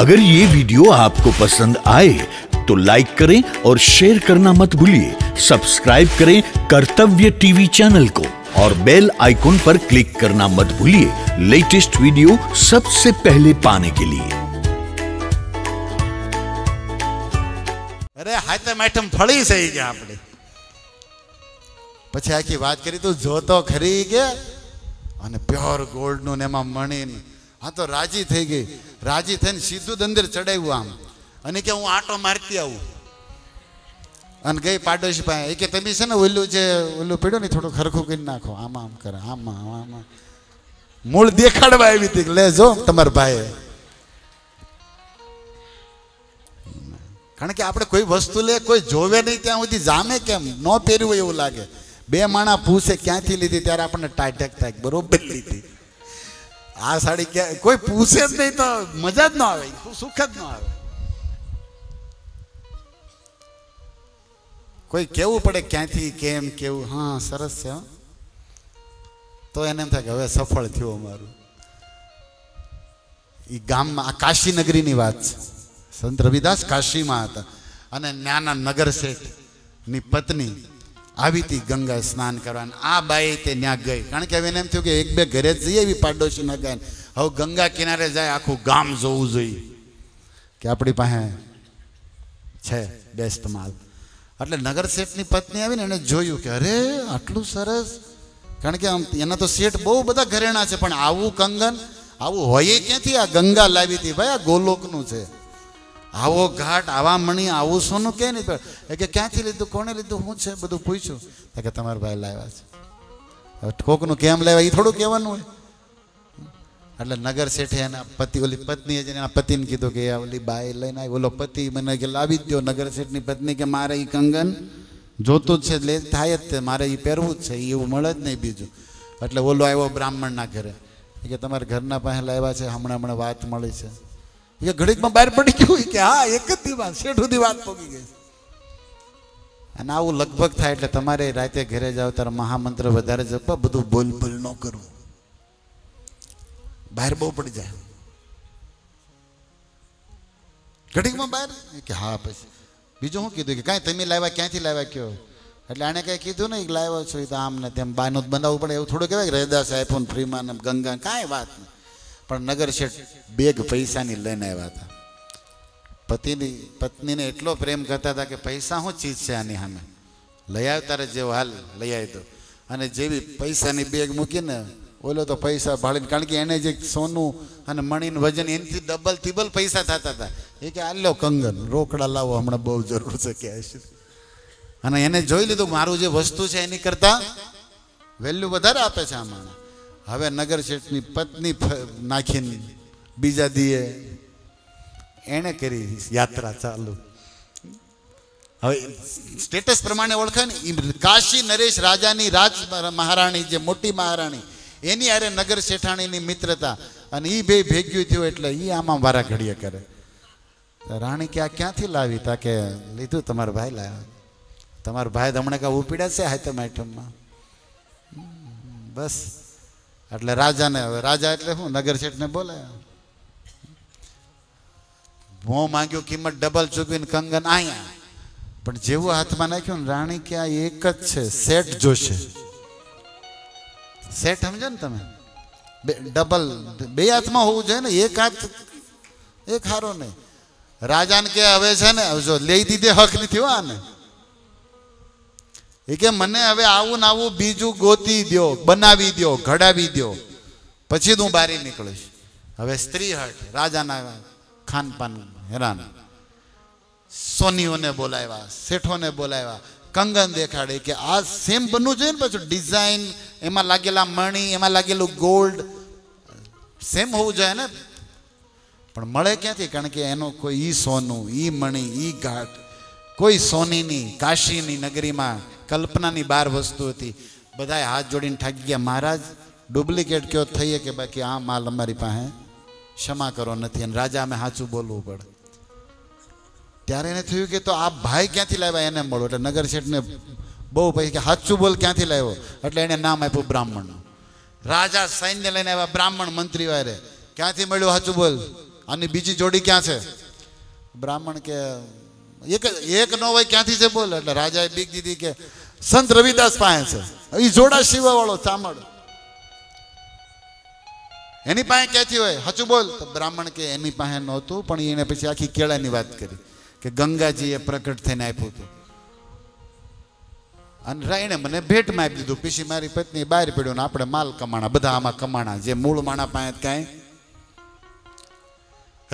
अगर ये वीडियो आपको पसंद आए तो लाइक करें और शेयर करना मत भूलिए। सब्सक्राइब करें कर्तव्य टीवी चैनल को और बेल आइकॉन पर क्लिक करना मत भूलिए लेटेस्ट वीडियो सबसे पहले पाने के लिए। अरे हाय तो मैडम थोड़ी सही क्या आपने पछी आखी बात करी तो जो तो खरी गया प्योर गोल्ड नु नेमा मणी हाँ तो राजी थी गई। राजी थी सीधू अंदर चढ़ाव्यू आम अने के हूँ आटो मारती आऊँ गई पाडोशी पाए के तभी से ओलू जो ओलू पीड़ो नहीं थोड़ा खरखू कर नाखो आम आम कर आम आम आम मूल देखाड़वा आई थी ले जो तमार भाई कारण के आपणे कोई वस्तु ले कोई जोवे नहीं त्यां सुधी जामे केम न पेर्युं एवुं लागे। बे माणा पूछे क्यांथी लीधी त्यारे आपणे टाटक थाय बरोबर लीधी। आ साड़ी क्या कोई पूछे ज नहीं तो मजा ज न आवे सुखद न आवे। कोई केवू पड़े क्यांथी केम केवू हाँ सरस छे तो एने एम थाय के हवे सफल थयो अमारुं। ई गाम मां काशी नगरीनी वात छे। संत रविदास काशी में था अने न्याना नगर सेठ नी पत्नी आई थी गंगा स्नान करवा। आ बाई ते न्या गई कारण के हवे एम थयुं कि एक बे घरे जईए पाडोशी न गए हवे गंगा किनारे जाए आखू गाम जोवुं जोईए कि आपणी पासे छे बेस्ट माल। एटले नगर सेठ नी पत्नी आवीने एने जोयुं कि अरे आटलुं सरस कारण के आम एना तो सेठ बहु बधा घरेणा छे पण आवुं कंगन आवुं होय क्यांथी। आ गंगा लावी थी भाई आ गोलोकनुं छे आवो घाट आवा मणी आवो सोनू क्या नहीं पर क्या लीधु कोने लीधु हूँ छे बधु पूछू ताके तमार भाई लाव्या छे। ठोकनु केम लाव्या ई थोड़ू कहेवानुं होय। एटले नगर सेठे एना पति ओली पत्नीए जने पतिने कीधुं के ओली बाई लईने आई। ओलो पति मने के लावी द्यो। नगर सेठनी पत्नी के मारे ई कंगन जोतो छे ले थाय ज ते मारे ई पेरवुं ज छे ई एवुं मळे ज नहीं बीजुं। एटले ओलो आव्यो ब्राह्मणना घरे के तमारा घरना पासे लाव्या छे हमणे हमणे वात मळी छे। ये घड़ीक में बाहर पड़ी गई कि हाँ एक सेठ सुधी बात पोगी गई। अने आवुं लगभग थाय एटले तमारे राते घरे जाओ तार महामंत्र वधारे जपवा बधुं बोल बोल न करो बाहर बहु पड़ी जाए। घड़ीक में बाहर कि हाँ पछी बीजो शुं कीधुं कि कांई तमे लाव्या क्यांथी लाव्या क्यो एटले आने कांई कीधुं नहीं लाव्यो छो तो आम ने तेम बायनो बनाववुं पड़े एवुं थोड़ो कहेवाय। रविदास आप्युं फ्री में गंगा कांई वात नहीं पर नगर सेठ बेग पैसा नहीं लैने आया था। पति पत्नी ने एटलो प्रेम करता था कि पैसा हूँ चीज से आनी हमें लई आयो तारे जो हाल लई आई तो अने जेवी पैसा नी बेग मूकी ने ओलो तो पैसा भाड़ी कारण कि एने जे सोनू अने मणीन वजन एनथी डबल टीबल पैसा थाता था। ए के आलो कंगन रोकड़ा लावो हमणे बहुत जरूर छे कैश अने एने जोई लीधुं मारुं जे वस्तु छे एनी करता वेल्यू वधारे आपे छे। आ माणस हवे नगर शेठनी पत्नी नाखी बीजा दिए एने करी यात्रा चालू। हवे स्टेटस प्रमाणे ओळखे ने काशी नरेश राजानी राज महाराणी जे मोटी महाराणी एनी हारे नगर शेठाणीनी मित्रता अने ई बेय भेग्युं थयुं एटले ई आमां वाराघड़ीए करे। राणी के आ क्यांथी लावी ता के लीधुं तमारो भाई लाव्यो। तमारो भाई हमणे का उपीड्या छे हाते माठममां बस। एटले राजा ने राजा एटले हूँ नगर सेठ ने बोलाया मो मांग्यो किंमत डबल चूकवीने कंगन आया पण जेवो हाथ में नाख्यो ने राणी के आ एक ज छे सेठ जोशे। सेठ समझो ने तमे डबल बे हाथ में होवुं जोईए ने एक हाथ एक हारो नहीं। राजा ने के हवे छे ने जो लई दीधे हक नहीं थयो आने के मने हवे आवुं न आवुं बीजू गोती द्यो बनावी द्यो घड़ावी द्यो पछी तू बारी निकळीश। हवे स्त्री हट राजाना खानपान हेरान सोनीओने बोलाव्या सेठोने बोलाव्या कंगन देखाडे के आ सेम बनवुं जोईए ने पाछुं डिजाइन एमां लागेला मणी एमां लागेलुं गोल्ड सेम होवुं जोईए ने पण मळे क्यांथी कारण के एनो कोई ई सोनू ई मणी ई घाट कोई सोनीनी काशीनी नगरीमां कल्पना नी बार वस्तु थी। बधाए हाथ जोड़ीने ठाकी गया महाराज डुप्लिकेट क्यों थई के बाकी आ माल अमारी पासे क्षमा करो नथी अने राजा में साचुं बोलवुं पड़े। त्यारे एने थयुं के तो आ भाई क्यांथी लाव्या एने मळो एटले नगर शेठने बहु पछी के साचुं बोल क्यांथी लाव्यो एटले एने नाम आप्युं ब्राह्मण। राजा सैन्य लईने आव्या ब्राह्मण मंत्री वारे क्यांथी मळ्यो साचुं बोल आनी बीजी जोड़ी क्या है ब्राह्मण के एक एक नो भाई क्या थी से बोल एट राजाए बीक दीधी के संत रविदास पास से जोड़ा सीवा वालों चामड़ एनी पाए क्या थी होय हचू बोल तो ब्राह्मण के एनी पाए नहोतुं पण एने पछी आखी केळानी वात करी के गंगाजीए प्रकट थईने आप्युं हतुं अने राणे मने भेट में आपी दीधुं पीछी मारी पत्नी बहार पड्यो ने आपणे माल कमाणा बधा आमां कमाणा जे मूळ माणा पाहे कांई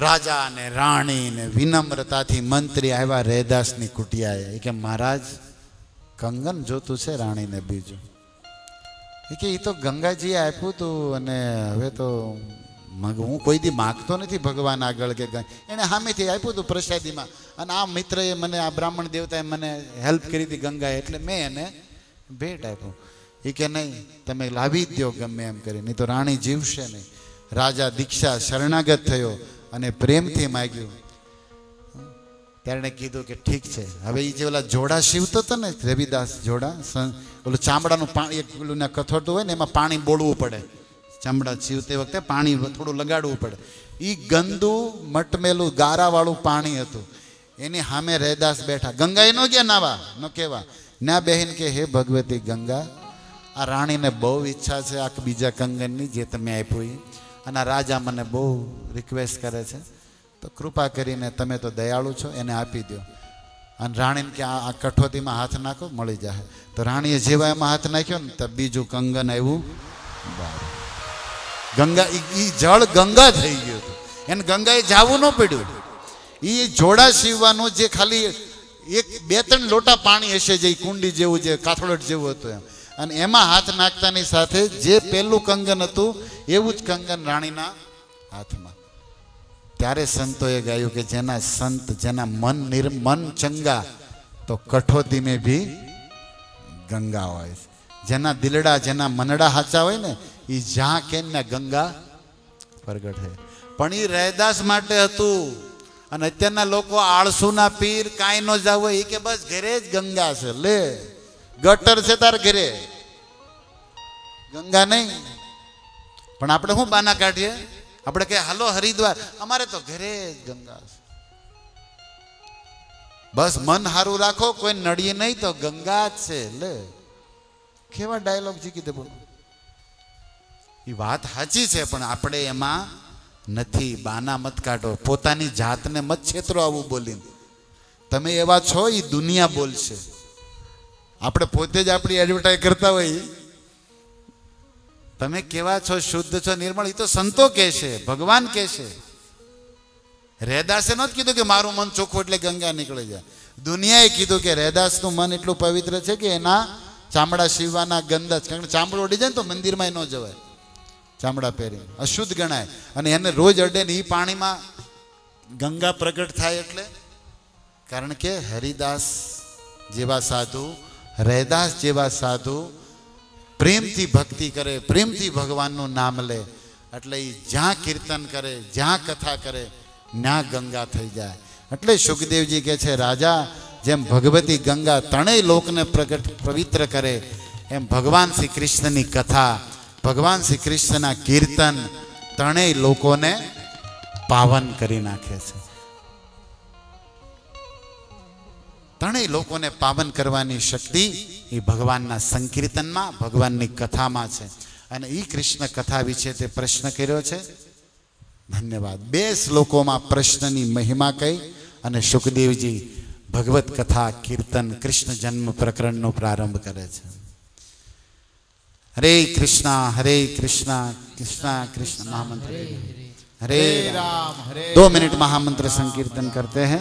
राजा ने राणी ने विनम्रताथी मंत्री आव्या रैदासनी कुटियाए के महाराज कंगन जोतुं छे राणी ने बीजुं ये तो गंगाजी आप्यू तू अने हवे तो हूँ कोई दी मांगतो नहीं भगवान आगळ के एने हामेथी आप्यू तू प्रसादी में अने आ मित्रए मने आ ब्राह्मण देवताए मने हेल्प करी थी गंगाए एटले मैं एने भेट आप्यो ई के नहीं तमे लावी द्यो गमे एम करी नहीं तो राणी जीवशे नहीं। राजा दीक्षा शरणागत थयो अने प्रेमथी मांग्यु त्यारे कीधुं के ठीक है हवे ई जे ओला जोड़ा सीवतो हतो ने रविदास जोड़ा ओलो चामड़ानुं पाणी एक किलोना कथोड़ो होय ने एमां पाणी बोळवुं पड़े चामड़ा सीवते वखते पाणी थोड़ुं लगाड़वुं पड़े ई गंदू मटमेलू गारा वाळुं पाणी हतुं एनी सामे रैदास बैठा गंगाए नो गया नावा नो केवा ना बहन के हे भगवती गंगा आ राणी ने बहु इच्छा है आ बीजा कंगननी जे तमे आप्यो ई अने राजा मने बहु रिक्वेस्ट करे छे तो कृपा करीने तमे तो दयालु छो एने आपी दो अन राणी ने आ कठोती में हाथ नाखो मळी जाए तो राणीए जेवा एमां हाथ नाख्यो ने तो बीजू कंगन आव्युं गंगा ई जल गंगा थई गयो एने गंगाए जावुं न पड्युं ई जोड़ा सीववानुं जे खाली एक बे त्रण लोटा पाणी हशे जे कुंडी जेवुं जे काथड़ट जेवुं हतुं एम अने एमां हाथ नाखतानी साथे जे पेलुं कंगन हतुं एवुं ज कंगन राणीना हाथमां त्यारे संतोए गायु के जेना संत जेना मन निर्मन चंगा तो कठोती में भी गंगा होय जेना दिलड़ा जेना मनड़ा हाचा होय ने ई जहां केन ने गंगा प्रगट है पण ई रैदास माटे हतु अने अत्यारना लोको आळसूना पीर काई नो जावे ई के बस घरे ज गंगा छे ले गटर छे तार घरे गंगा नहीं पण आपणे हुं बाना काढीए अपने कहे हलो हरिद्वार अमारे तो घरे गंगा बस मन हारू राखो कोई नड़िए नहीं तो गंगा से ले केवा डायलॉग जी कीधे बोलो ई बात साची छे पण आपणे एमा नथी बाना मत काटो पोतानी जातने मत छेतरो आवु बोलीने तमे एवा छो ई दुनिया बोलशे आपणे पोते ज आपणी एडवर्टाइज करता होय तमे केवा छो शुद्ध छो निर्मल ई तो संतो कहेशे भगवान कहेशे रैदासे नत कीधुं के मारुं मन चोखुं एटले गंगा निकळे जाय दुनियाए कीधुं के रैदासनुं मन एटलुं पवित्र छे के एना चामड़ा सीववाना गंदा चामड़ो उडी जाय तो मंदिरमां न जवाय चामड़ा पेरीने अशुद्ध गणाय अने एने रोज अडे ने ई पाणीमां गंगा प्रगट थाय एटले कारण के हरिदास जेवा साधु रैदास जेवा साधु प्रेम थी भक्ति करे प्रेम थी भगवान नु नाम ले एटले ज्यां कीर्तन करे ज्यां कथा करे ना गंगा थई जाए एटले शुकदेव जी कहे छे राजा जेम भगवती गंगा तणेय लोकने प्रगट पवित्र करे एम भगवान श्री कृष्णनी कथा भगवान श्री कृष्णना कीर्तन तणेय लोकोने पावन करी नाखे छे तणेय लोकोने पावन करवानी शक्ति ये भगवानना संकीर्तन में भगवाननी कथा में है अने ई कृष्ण कथा विषे ते प्रश्न कर्यो छे धन्यवाद 2 श्लोकों में प्रश्ननी महिमा कही अने शुकदेव जी भगवत कथा कीर्तन कृष्ण जन्म प्रकरण नो प्रारंभ करे छे। हरे कृष्णा कृष्णा कृष्ण महामंत्र हरे राम हरे 2 मिनट महामंत्र संकीर्तन करते हैं।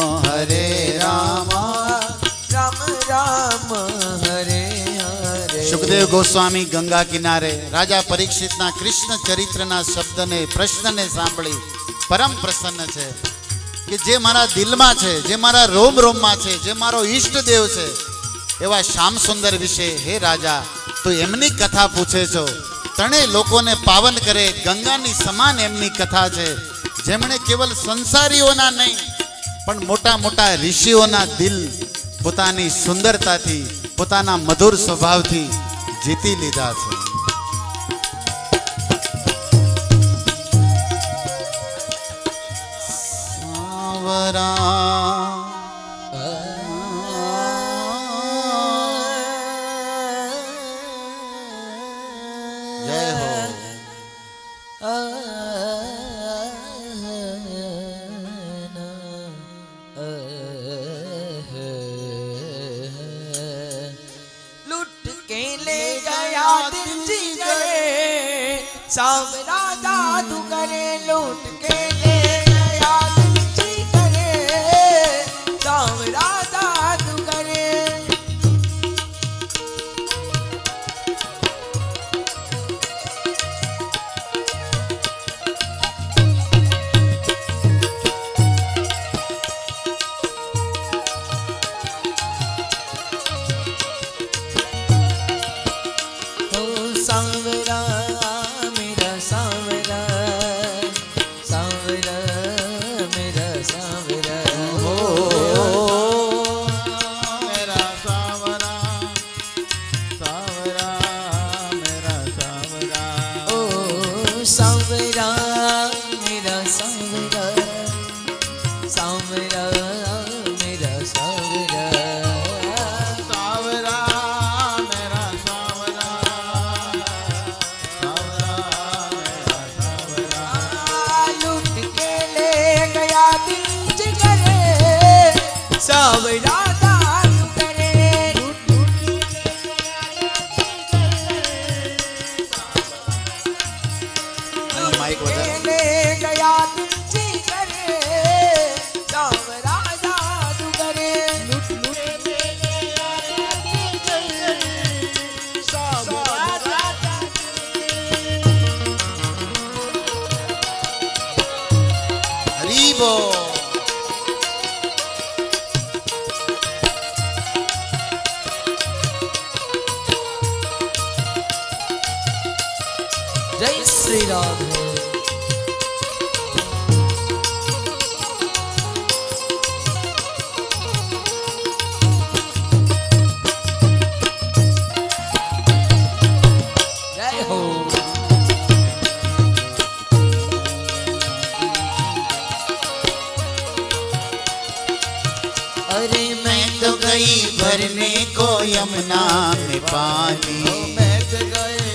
Hare Rama Rama Rama Shubhdev Goswami Ganga किनारे राजा परीक्षित ना कृष्ण चरित्र ना शब्द ने प्रश्न ने सांभळी परम प्रसन्न छे कि जे मारा दिल में छे जे मारा रोम रोम में छे जे मारो इष्ट देव छे एवा श्याम सुंदर विषे हे राजा तो एमनी कथा पूछे छो तणे लोकोने पावन करे गंगा नी समान एमनी कथा छे जेमणे केवल संसारीओना नहीं पण मोटा मोटा ऋषिओना दिल पोतानी सुंदरताथी પોતાના મધુર સ્વભાવથી જીતી લીધા છે। જય હો सांवरा जादू करे लूट के ले गया तुझी करे सांवरा जादू करे तो सांवरा मेरा सांवरा सांवरा माइक गया जय श्री राम। भरने को यमुना में पानी, मैं तो गई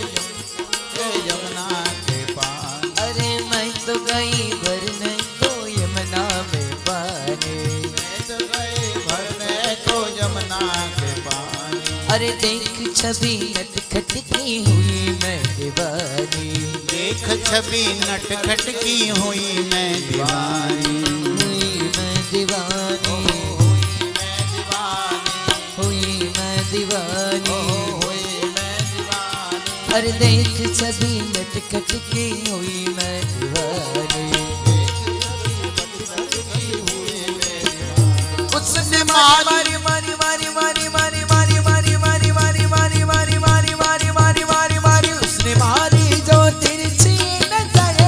यमुना के पानी, अरे मैं तो गई भरने को यमुना में पानी, मैं तो गई भरने को यमुना के पानी, अरे देख छवि नटखट की हुई मैं दीवानी, देख छवि नटखट की हुई मैं दीवानी, हुई मैं दीवानी, अरे देख छवि नटखट की हुई मैं दीवानी, उसने मारी मारी मारी मारी मारी मारी मारी मारी मारी मारी मारी मारी मारी मारी मारी मारी उसने मारी जो तिरछी नजर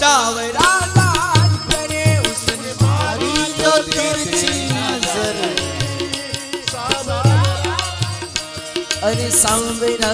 सावरा लाल करे, उसने मारी जो तिरछी नजर सावरा, अरे सावरा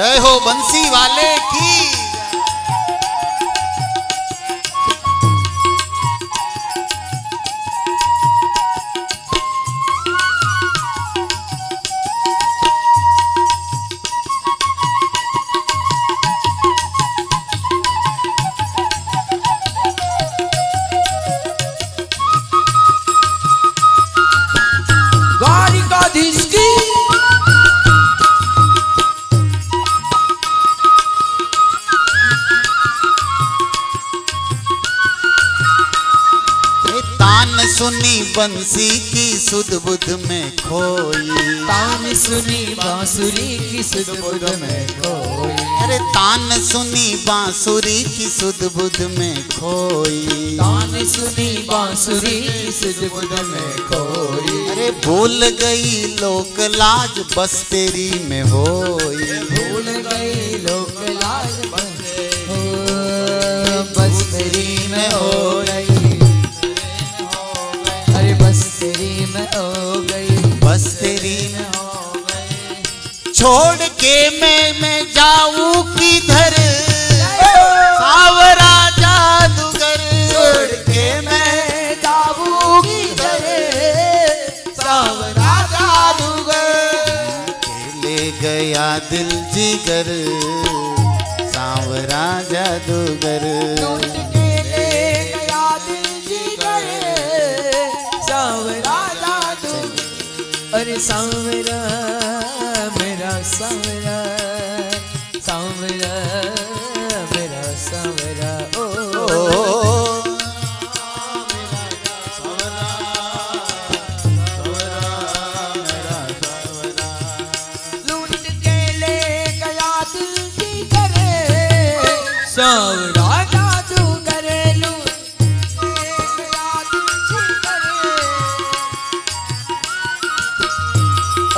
जय हो बंसी वाले की। बंसी की सुध बुध में खोई, तान सुनी बांसुरी की सुध बुध में खोई, अरे तान सुनी बांसुरी की सुध बुध में खोई, तान सुनी बांसुरी की सुध बुध में खोई, अरे भूल गई लोक लाज बस तेरी में होई, भूल गई लोक लाज बस तेरी में हो छोड़ के मैं जाऊं किधर सावरा जादूगर, छोड़ के मैं जाऊं किधर सावरा जादूगर, ले गया दिल जिगर सावरा जादूगर, ले गया दिल जिगर सावरा जादूगर, अरे सावरा सावरा सावरा मेरा सावरा, ओ मेरा सावरा सावरा मेरा सावरा, लूट के ले गया दिल की करे सावरा जादू करे, लूट के गया दिल की करे,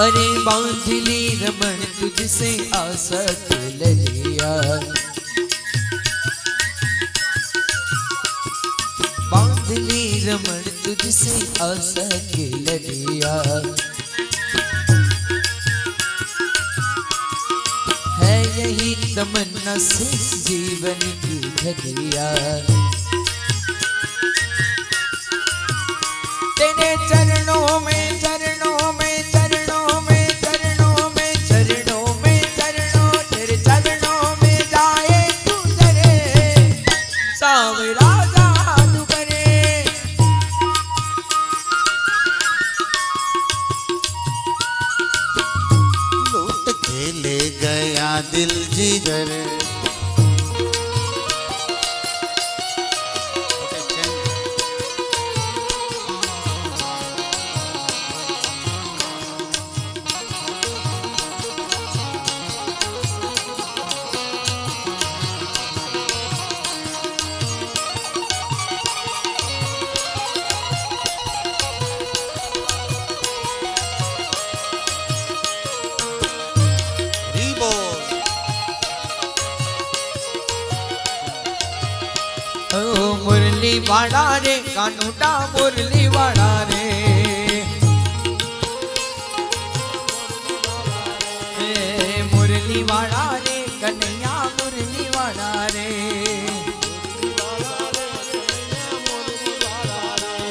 अरे बांधली रमण तुझसे आसक्त ले लिया, रमण तुझसे आशा के लगिया है, यही तमन्ना से जीवन की ढलिया। तेरे चरणों में दिल जी करे वाड़ा रे कानूटा मुरली वाड़ा रे, मुरली वाड़ा रे कन्हैया मुरली वाड़ा रे।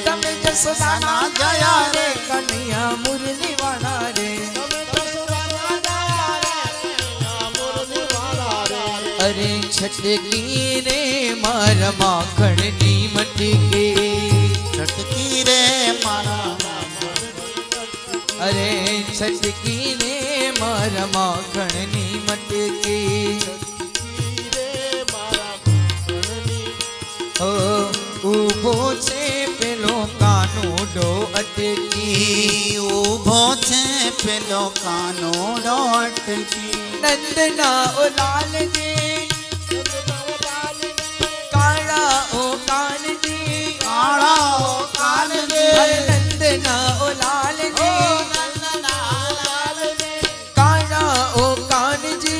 तम जसोदाना गया रे कन्हैया मुरली वाड़ा रे, अरे छटकी रे मारा माखण नी मटके, छटकी रे मारा, अरे छटकी रे मारा माखण नी मटके, ओ उभो छे पेलो कानूडो अटकी, उभो छे पेलो कानूडो अटकी। नंदना ओ लाल जी ओ कान जी काला ओ कान जी, नंदना ओ लाल जी काला ओ कान जी,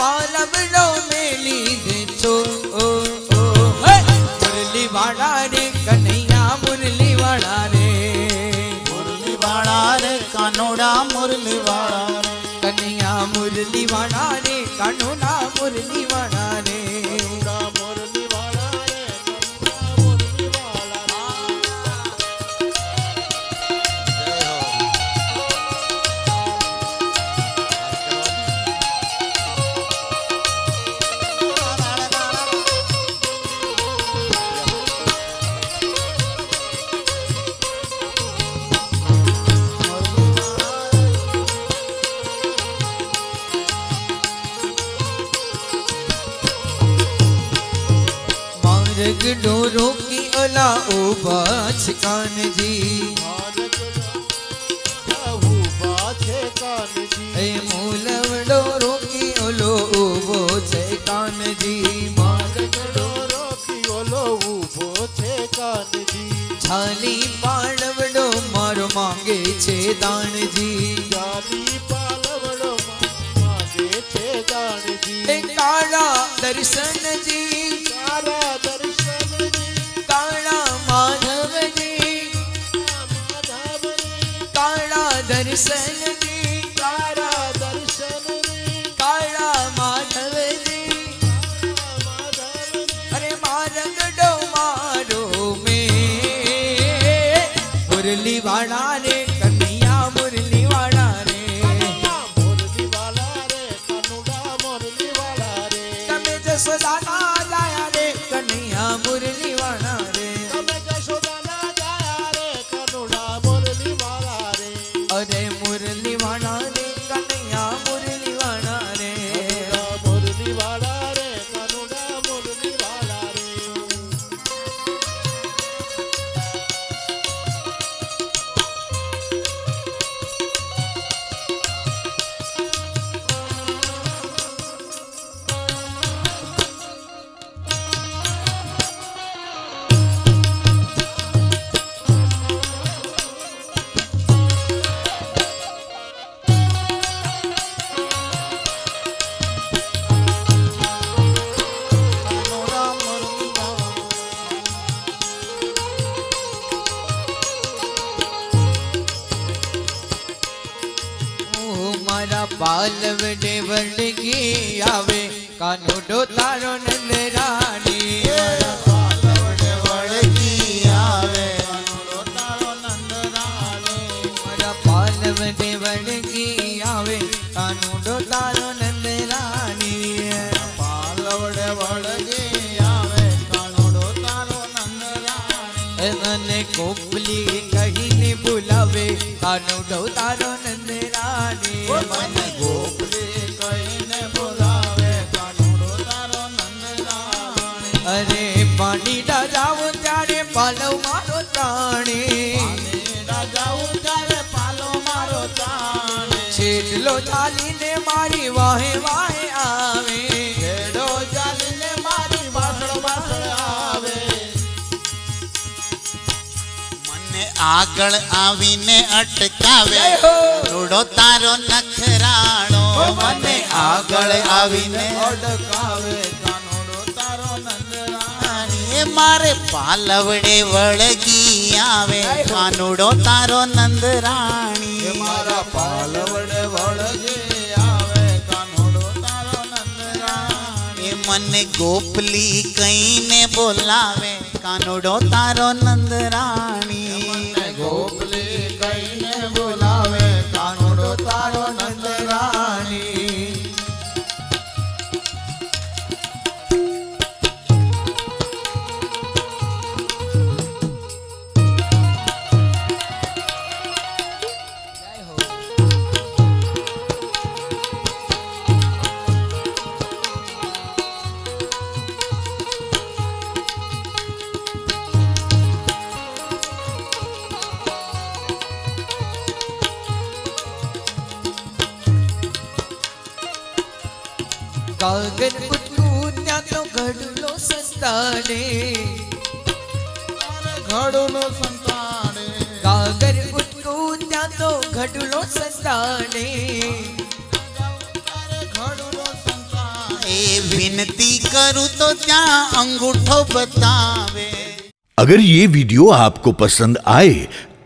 पालम रो मेली देचो ओ मुरली वाड़ा रे कन्हैया मुरली वाड़ा रे, मुरली वाड़ा रे कानोड़ा मुरली वाड़ा रे कन्हैया मुरली वाड़ा रे कानोड़ा मुरली वाड़ा रे। डोरो की ओला उबाछ कान जी, ए मूलव डोरो की ओलो उबोछ कान जी, छाली पालवड़ो मारो मांगे छे दान जी, काला दर्शन जी दर्शन जी, काला दर्शन जी काला माधव जी, अरे मारग डो मारो में मुरली वाड़ा रे कन्हैया मुरली वाड़ा रे, मुरली वाड़ा रे कनुड़ा मुरली वाड़ा रे। तम जसोदाना जाया रे कन्हैया मुरली वाड़ा रे, मालवडे वर्ड की आवे कानूडो तारो नंद रानी मालवडे वर्ड की आवे कानूडो तारो नंद रानी मरा मालवडे वर्ड की आवे कानूडो तारो नंद रानी मालवडे वर्ड की आवे कानूडो तारो नंद रानी अने कोपली कहीने बुलावे कानूडो तारो नंद रानी मन गोपली कहीने बुलावे कानूडो तारो नंद रानी अरे पानी डाजाव त्यारे पालो मारो ताणी डाजाव त्यारे पालो मारो ताणी छेडलो जालीने मारी वाहे वाहे आवे छेडो जालीने मारी बासळो बासळ आवे मने आगळ आवीने अटकावे कानूडो तारो नखराणो मने आगळ आवीने अटकावे कानूडो तारो नंदराणी मारे पालवडे वळगी आवे कानूडो तारो नंदराणी मारा पालवडे वळगी आवे कानूडो तारो नंदराणी मने गोपली कईने बोलावे कानूडो तारो नंदराणी मने गोपली कईने बोलावे कानूडो तारो कागद पुटू त्या तो घडलो संताने घडलो संताने कागद पुटू त्या तो घडलो संताने घडलो संताने विनती करूं तो क्या अंगूठो बतावे। अगर ये वीडियो आपको पसंद आए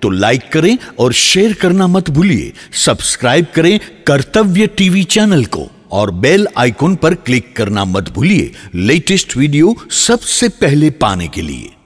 तो लाइक करें और शेयर करना मत भूलिए। सब्सक्राइब करें कर्तव्य टीवी चैनल को और बेल आइकॉन पर क्लिक करना मत भूलिए लेटेस्ट वीडियो सबसे पहले पाने के लिए।